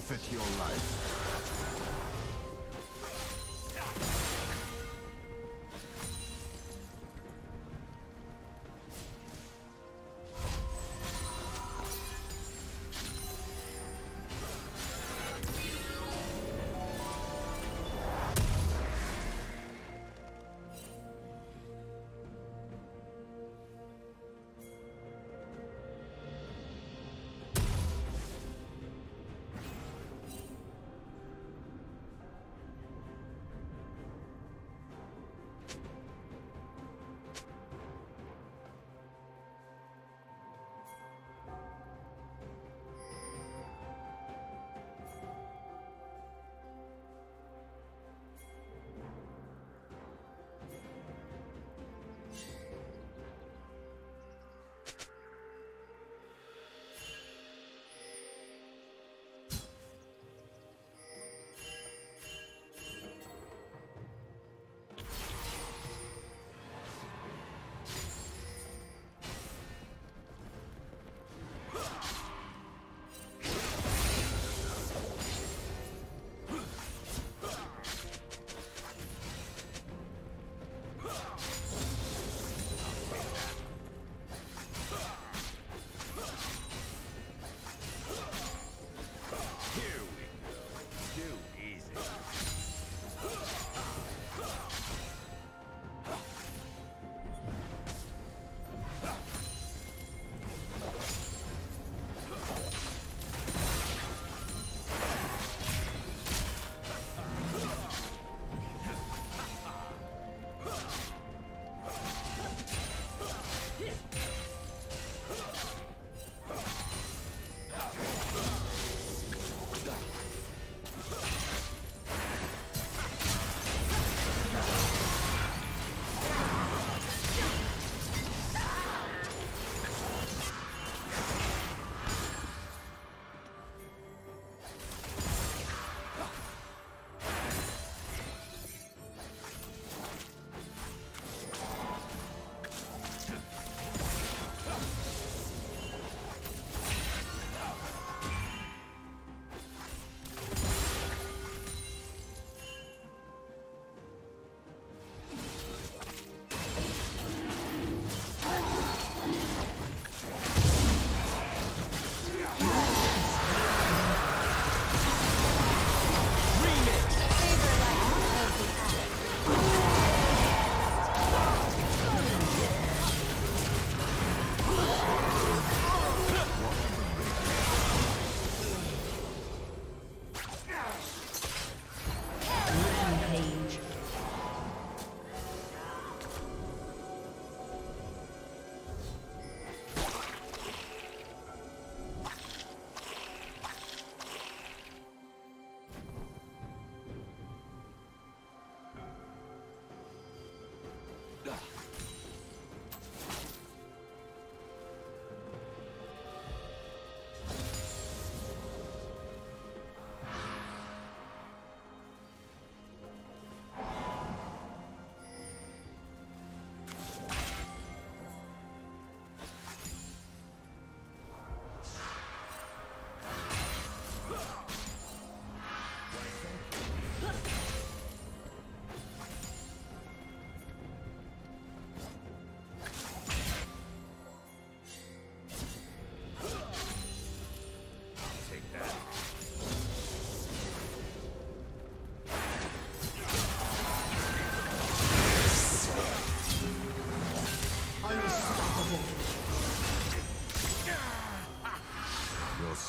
forfeit your life.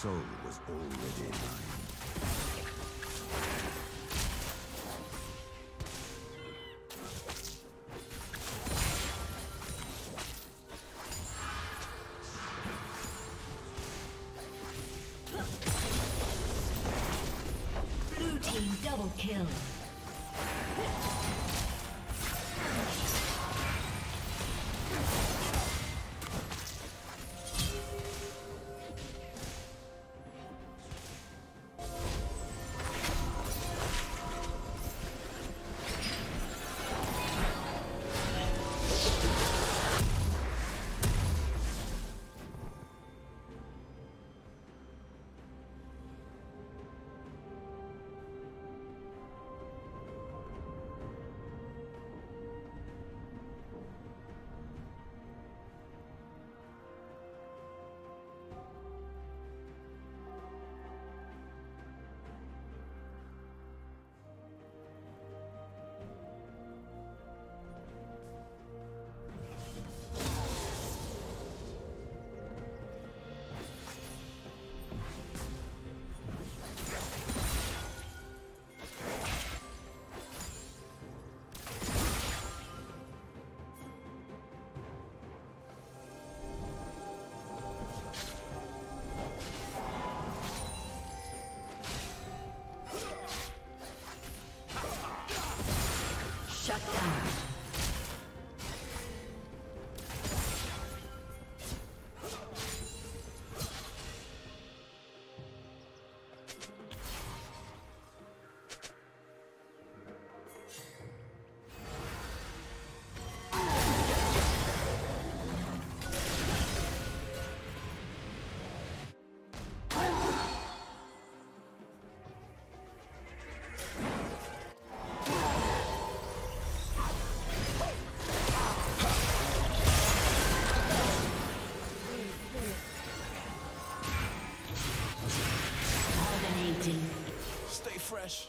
Soul was already mine. Blue team double kill. Shut down. Fresh.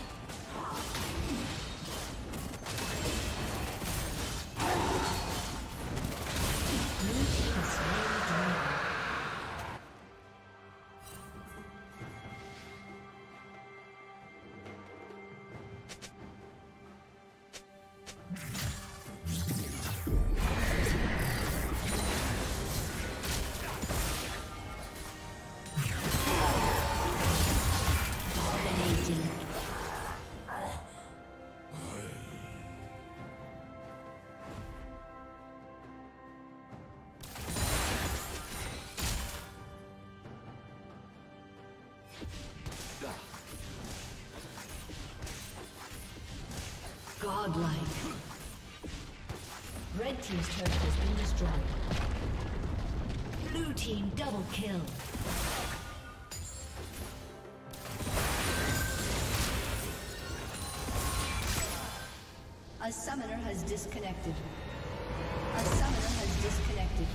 been destroyed. Godlike. Red Team's turret has been destroyed. Blue Team double kill. A summoner has disconnected. A summoner has disconnected.